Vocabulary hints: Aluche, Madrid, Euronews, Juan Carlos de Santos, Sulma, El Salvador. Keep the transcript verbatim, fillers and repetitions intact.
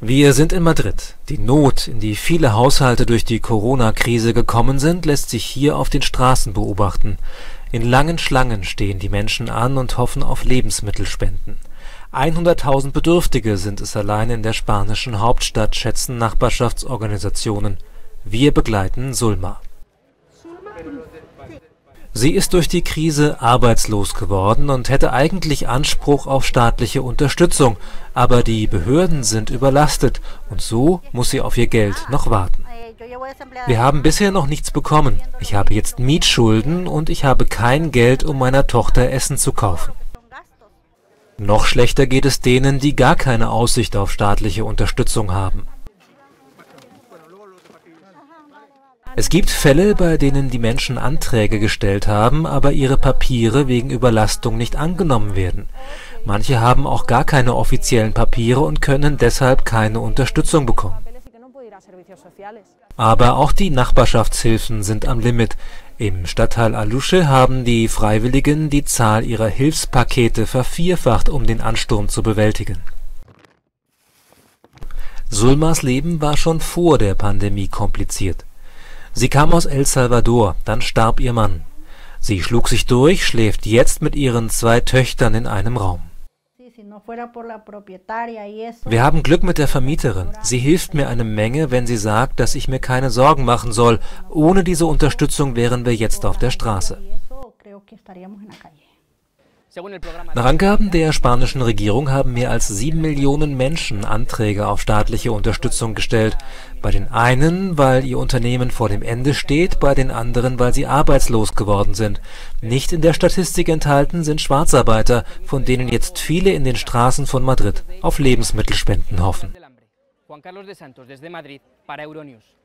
Wir sind in Madrid. Die Not, in die viele Haushalte durch die Corona-Krise gekommen sind, lässt sich hier auf den Straßen beobachten. In langen Schlangen stehen die Menschen an und hoffen auf Lebensmittelspenden. hunderttausend Bedürftige sind es allein in der spanischen Hauptstadt, schätzen Nachbarschaftsorganisationen. Wir begleiten Sulma. Sie ist durch die Krise arbeitslos geworden und hätte eigentlich Anspruch auf staatliche Unterstützung, aber die Behörden sind überlastet und so muss sie auf ihr Geld noch warten. Wir haben bisher noch nichts bekommen. Ich habe jetzt Mietschulden und ich habe kein Geld, um meiner Tochter Essen zu kaufen. Noch schlechter geht es denen, die gar keine Aussicht auf staatliche Unterstützung haben. Es gibt Fälle, bei denen die Menschen Anträge gestellt haben, aber ihre Papiere wegen Überlastung nicht angenommen werden. Manche haben auch gar keine offiziellen Papiere und können deshalb keine Unterstützung bekommen. Aber auch die Nachbarschaftshilfen sind am Limit. Im Stadtteil Aluche haben die Freiwilligen die Zahl ihrer Hilfspakete vervierfacht, um den Ansturm zu bewältigen. Sulmas Leben war schon vor der Pandemie kompliziert. Sie kam aus El Salvador, dann starb ihr Mann. Sie schlug sich durch, schläft jetzt mit ihren zwei Töchtern in einem Raum. Wir haben Glück mit der Vermieterin. Sie hilft mir eine Menge, wenn sie sagt, dass ich mir keine Sorgen machen soll. Ohne diese Unterstützung wären wir jetzt auf der Straße. Nach Angaben der spanischen Regierung haben mehr als sieben Millionen Menschen Anträge auf staatliche Unterstützung gestellt. Bei den einen, weil ihr Unternehmen vor dem Ende steht, bei den anderen, weil sie arbeitslos geworden sind. Nicht in der Statistik enthalten sind Schwarzarbeiter, von denen jetzt viele in den Straßen von Madrid auf Lebensmittelspenden hoffen. Juan Carlos de Santos, desde Madrid, para Euronews.